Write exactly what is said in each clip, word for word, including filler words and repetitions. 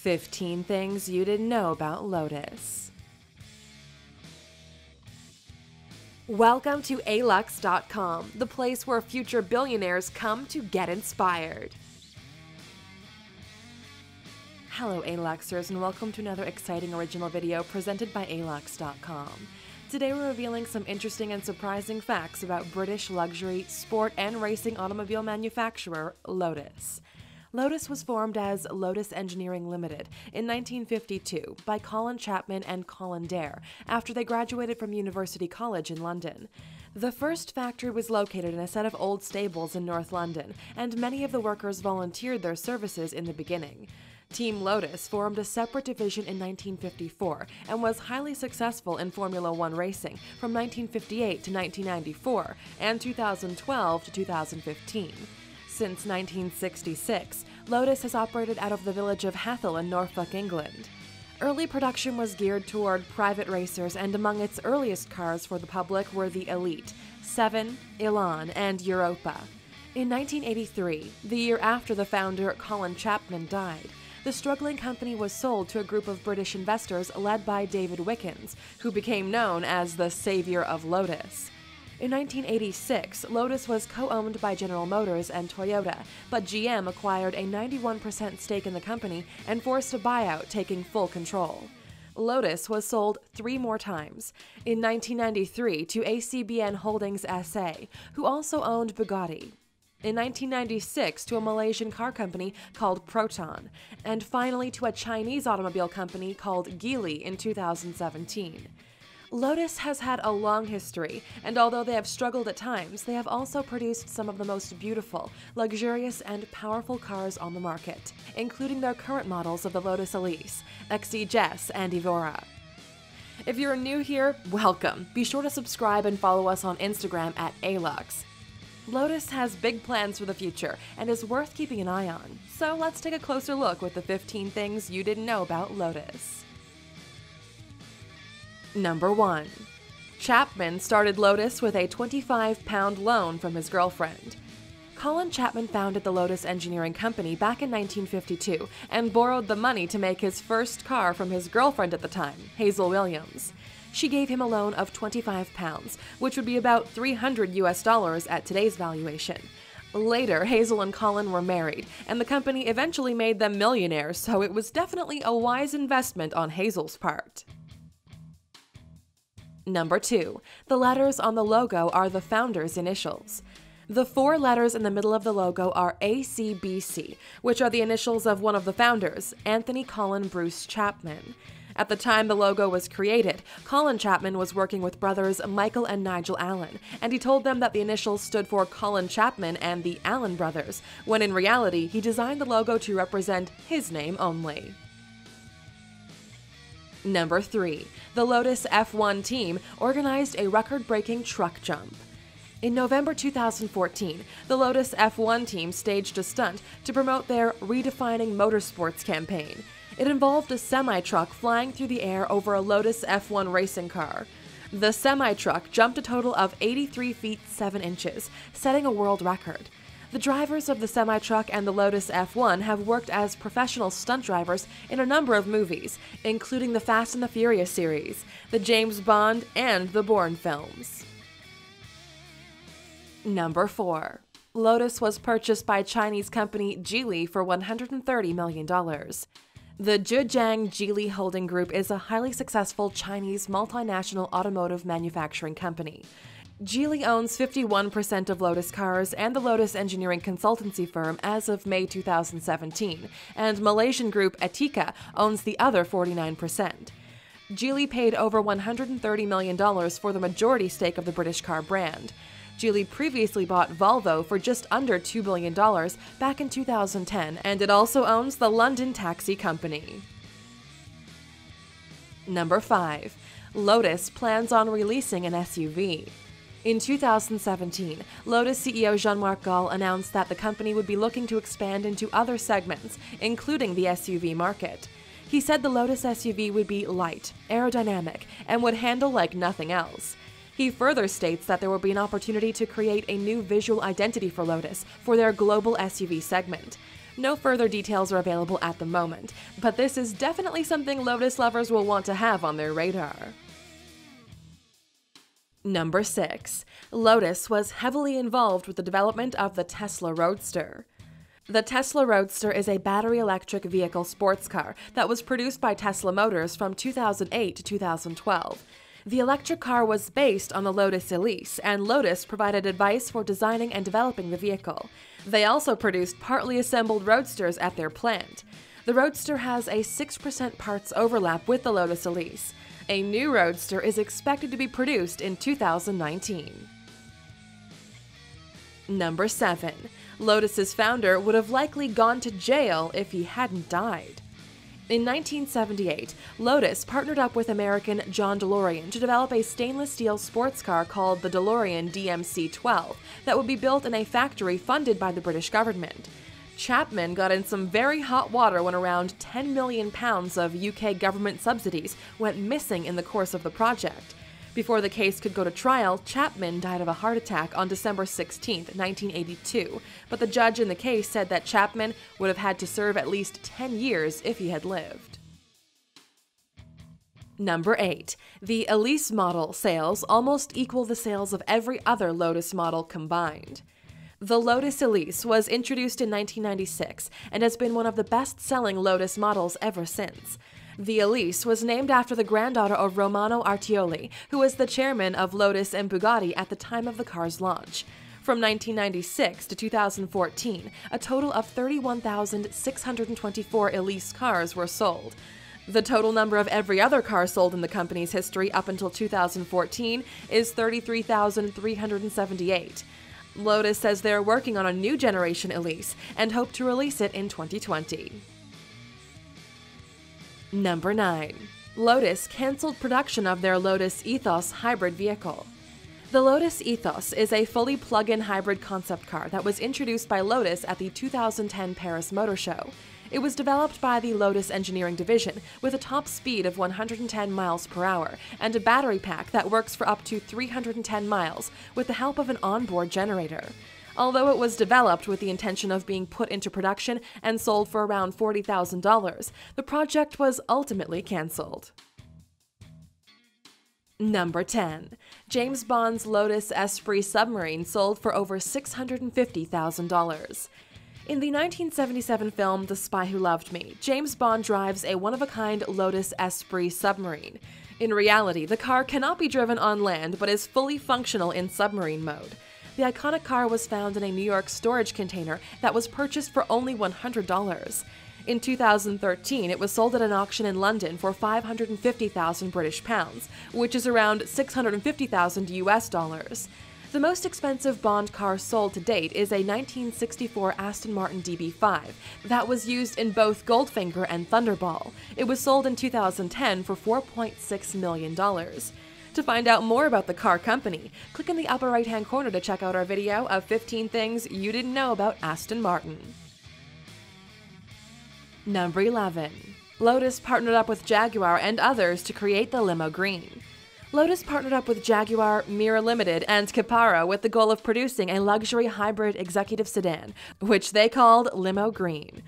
fifteen Things You Didn't Know About Lotus. Welcome to A Lux dot com, the place where future billionaires come to get inspired. Hello A Luxers, and welcome to another exciting original video presented by A Lux dot com. Today we're revealing some interesting and surprising facts about British luxury, sport, and racing automobile manufacturer Lotus. Lotus was formed as Lotus Engineering Limited in nineteen fifty-two by Colin Chapman and Colin Dare after they graduated from University College in London. The first factory was located in a set of old stables in North London, and many of the workers volunteered their services in the beginning. Team Lotus formed a separate division in nineteen fifty-four and was highly successful in Formula One racing from nineteen fifty-eight to nineteen ninety-four and two thousand twelve to two thousand fifteen. Since nineteen sixty-six, Lotus has operated out of the village of Hathel in Norfolk, England. Early production was geared toward private racers, and among its earliest cars for the public were the Elite, Seven, Elan, and Europa. In nineteen eighty-three, the year after the founder Colin Chapman died, the struggling company was sold to a group of British investors led by David Wickens, who became known as the savior of Lotus. In nineteen eighty-six, Lotus was co-owned by General Motors and Toyota, but G M acquired a ninety-one percent stake in the company and forced a buyout, taking full control. Lotus was sold three more times, in nineteen ninety-three to A C B N Holdings S A, who also owned Bugatti, in nineteen ninety-six to a Malaysian car company called Proton, and finally to a Chinese automobile company called Geely in two thousand seventeen. Lotus has had a long history, and although they have struggled at times, they have also produced some of the most beautiful, luxurious, and powerful cars on the market, including their current models of the Lotus Elise, X C Jess, and Evora. If you're new here, welcome! Be sure to subscribe and follow us on Instagram at A Lux. Lotus has big plans for the future and is worth keeping an eye on, so let's take a closer look with the fifteen Things You Didn't Know About Lotus. Number one. Chapman started Lotus with a twenty-five pound loan from his girlfriend. Colin Chapman founded the Lotus Engineering Company back in nineteen fifty-two and borrowed the money to make his first car from his girlfriend at the time, Hazel Williams. She gave him a loan of twenty-five pounds, which would be about three hundred U S dollars at today's valuation. Later, Hazel and Colin were married, and the company eventually made them millionaires, so it was definitely a wise investment on Hazel's part. Number two. The letters on the logo are the founder's initials. The four letters in the middle of the logo are A C B C, which are the initials of one of the founders, Anthony Colin Bruce Chapman. At the time the logo was created, Colin Chapman was working with brothers Michael and Nigel Allen, and he told them that the initials stood for Colin Chapman and the Allen brothers, when in reality he designed the logo to represent his name only. Number three. The Lotus F one team organized a record-breaking truck jump. In November two thousand fourteen, the Lotus F one team staged a stunt to promote their Redefining Motorsports campaign. It involved a semi-truck flying through the air over a Lotus F one racing car. The semi-truck jumped a total of eighty-three feet seven inches, setting a world record. The drivers of the semi-truck and the Lotus F one have worked as professional stunt drivers in a number of movies, including the Fast and the Furious series, the James Bond, and the Bourne films. Number four. Lotus was purchased by Chinese company Geely for one hundred thirty million dollars. The Zhejiang Geely Holding Group is a highly successful Chinese multinational automotive manufacturing company. Geely owns fifty-one percent of Lotus Cars and the Lotus Engineering consultancy firm as of May two thousand seventeen, and Malaysian group Etika owns the other forty-nine percent. Geely paid over one hundred thirty million dollars for the majority stake of the British car brand. Geely previously bought Volvo for just under two billion dollars back in two thousand ten, and it also owns the London taxi company. Number five. Lotus plans on releasing an S U V. In two thousand seventeen, Lotus C E O Jean-Marc Gall announced that the company would be looking to expand into other segments, including the S U V market. He said the Lotus S U V would be light, aerodynamic, and would handle like nothing else. He further states that there will be an opportunity to create a new visual identity for Lotus for their global S U V segment. No further details are available at the moment, but this is definitely something Lotus lovers will want to have on their radar. Number six. Lotus was heavily involved with the development of the Tesla Roadster. The Tesla Roadster is a battery electric vehicle sports car that was produced by Tesla Motors from two thousand eight to two thousand twelve. The electric car was based on the Lotus Elise, and Lotus provided advice for designing and developing the vehicle. They also produced partly assembled Roadsters at their plant. The Roadster has a six percent parts overlap with the Lotus Elise. A new Roadster is expected to be produced in two thousand nineteen. Number seven. Lotus's founder would have likely gone to jail if he hadn't died. In nineteen seventy-eight, Lotus partnered up with American John DeLorean to develop a stainless steel sports car called the DeLorean D M C twelve that would be built in a factory funded by the British government. Chapman got in some very hot water when around ten million pounds of U K government subsidies went missing in the course of the project. Before the case could go to trial, Chapman died of a heart attack on December sixteenth, nineteen eighty-two, but the judge in the case said that Chapman would have had to serve at least ten years if he had lived. Number eight. The Elise model sales almost equal the sales of every other Lotus model combined. The Lotus Elise was introduced in nineteen ninety-six and has been one of the best-selling Lotus models ever since. The Elise was named after the granddaughter of Romano Artioli, who was the chairman of Lotus and Bugatti at the time of the car's launch. From nineteen ninety-six to two thousand fourteen, a total of thirty-one thousand six hundred twenty-four Elise cars were sold. The total number of every other car sold in the company's history up until two thousand fourteen is thirty-three thousand three hundred seventy-eight. Lotus says they're working on a new generation Elise and hope to release it in twenty twenty. Number nine. Lotus canceled production of their Lotus Ethos hybrid vehicle. The Lotus Ethos is a fully plug-in hybrid concept car that was introduced by Lotus at the two thousand ten Paris Motor Show. It was developed by the Lotus Engineering Division with a top speed of one hundred ten miles per hour and a battery pack that works for up to three hundred ten miles with the help of an onboard generator. Although it was developed with the intention of being put into production and sold for around forty thousand dollars, the project was ultimately cancelled. Number ten. James Bond's Lotus Esprit submarine sold for over six hundred fifty thousand dollars. In the nineteen seventy-seven film The Spy Who Loved Me, James Bond drives a one-of-a-kind Lotus Esprit submarine. In reality, the car cannot be driven on land but is fully functional in submarine mode. The iconic car was found in a New York storage container that was purchased for only one hundred dollars. In two thousand thirteen, it was sold at an auction in London for five hundred fifty thousand British pounds, which is around six hundred fifty thousand U S dollars. The most expensive Bond car sold to date is a nineteen sixty-four Aston Martin D B five that was used in both Goldfinger and Thunderball. It was sold in two thousand ten for four point six million dollars. To find out more about the car company, click in the upper right-hand corner to check out our video of fifteen things you didn't know about Aston Martin. Number eleven. Lotus partnered up with Jaguar and others to create the Limo Green. Lotus partnered up with Jaguar, Mira Limited, and Caparo with the goal of producing a luxury hybrid executive sedan, which they called Limo Green.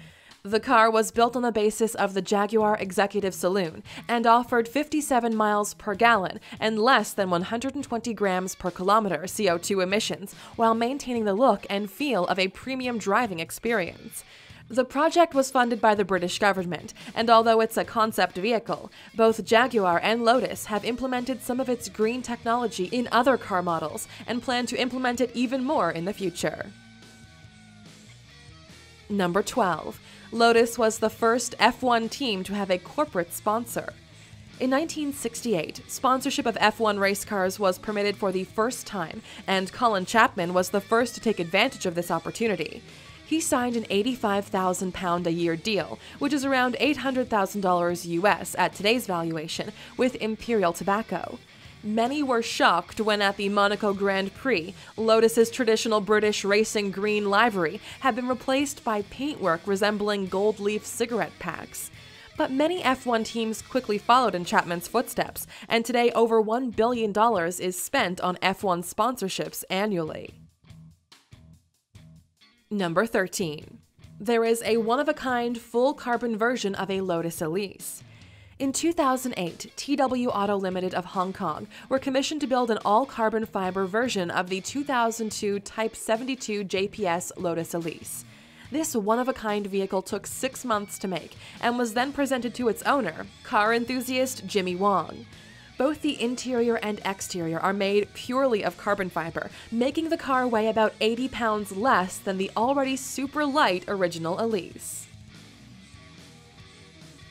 The car was built on the basis of the Jaguar Executive Saloon and offered fifty-seven miles per gallon and less than one hundred twenty grams per kilometer C O two emissions, while maintaining the look and feel of a premium driving experience. The project was funded by the British government, and although it's a concept vehicle, both Jaguar and Lotus have implemented some of its green technology in other car models and plan to implement it even more in the future. Number twelve. Lotus was the first F one team to have a corporate sponsor. In nineteen sixty-eight, sponsorship of F one race cars was permitted for the first time, and Colin Chapman was the first to take advantage of this opportunity. He signed an eighty-five thousand pound a year deal, which is around eight hundred thousand dollars U S at today's valuation, with Imperial Tobacco. Many were shocked when at the Monaco Grand Prix, Lotus's traditional British racing green livery had been replaced by paintwork resembling gold leaf cigarette packs. But many F one teams quickly followed in Chapman's footsteps, and today over one billion dollars is spent on F one sponsorships annually. Number thirteen. there is a one-of-a-kind full-carbon version of a Lotus Elise. In two thousand eight, T W Auto Limited of Hong Kong were commissioned to build an all-carbon fiber version of the two thousand two Type seventy-two J P S Lotus Elise. This one-of-a-kind vehicle took six months to make and was then presented to its owner, car enthusiast Jimmy Wong. Both the interior and exterior are made purely of carbon fiber, making the car weigh about eighty pounds less than the already super light original Elise.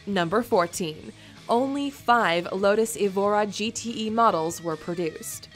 Number fourteen. Only five Lotus Evora G T E models were produced.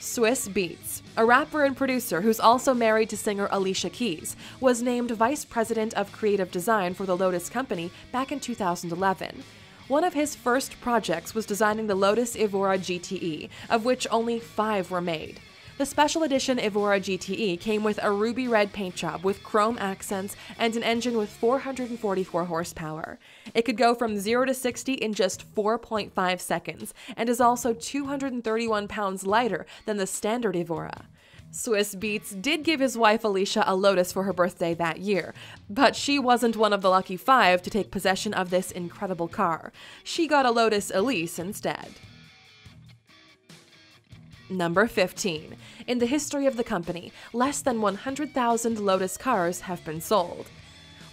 Swizz Beatz, a rapper and producer who's also married to singer Alicia Keys, was named Vice President of Creative Design for the Lotus Company back in two thousand eleven. One of his first projects was designing the Lotus Evora G T E, of which only five were made. The special edition Evora G T E came with a ruby red paint job with chrome accents and an engine with four hundred forty-four horsepower. It could go from zero to sixty in just four point five seconds and is also two hundred thirty-one pounds lighter than the standard Evora. Swizz Beatz did give his wife Alicia a Lotus for her birthday that year, but she wasn't one of the lucky five to take possession of this incredible car. She got a Lotus Elise instead. Number fifteen. In the history of the company, less than one hundred thousand Lotus cars have been sold.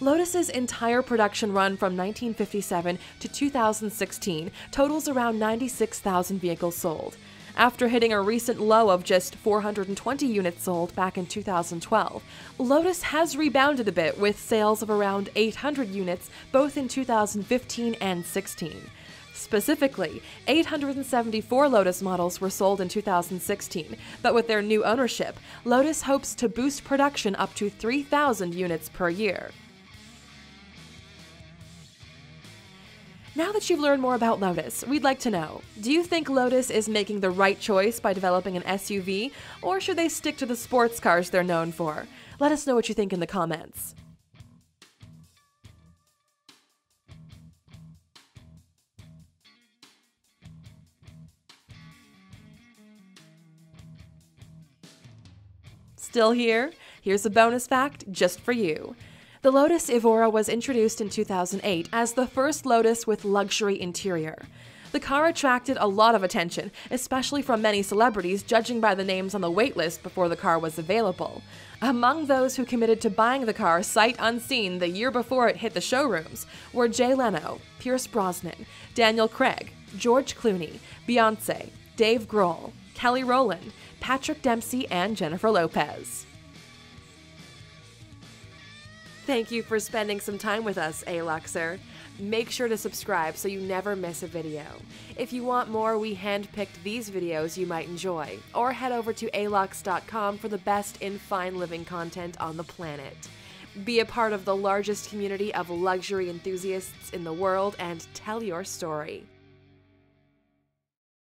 Lotus's entire production run from nineteen fifty-seven to two thousand sixteen totals around ninety-six thousand vehicles sold. After hitting a recent low of just four hundred twenty units sold back in two thousand twelve, Lotus has rebounded a bit with sales of around eight hundred units both in two thousand fifteen and sixteen. Specifically, eight hundred seventy-four Lotus models were sold in two thousand sixteen, but with their new ownership, Lotus hopes to boost production up to three thousand units per year. Now that you've learned more about Lotus, we'd like to know, do you think Lotus is making the right choice by developing an S U V, or should they stick to the sports cars they're known for? Let us know what you think in the comments. Still here? Here's a bonus fact just for you. The Lotus Evora was introduced in two thousand eight as the first Lotus with luxury interior. The car attracted a lot of attention, especially from many celebrities, judging by the names on the waitlist before the car was available. Among those who committed to buying the car sight unseen the year before it hit the showrooms were Jay Leno, Pierce Brosnan, Daniel Craig, George Clooney, Beyoncé, Dave Grohl, Kelly Rowland, Patrick Dempsey, and Jennifer Lopez. Thank you for spending some time with us, A-Luxer. Make sure to subscribe so you never miss a video. If you want more, we handpicked these videos you might enjoy, or head over to A Lux dot com for the best in fine living content on the planet. Be a part of the largest community of luxury enthusiasts in the world and tell your story.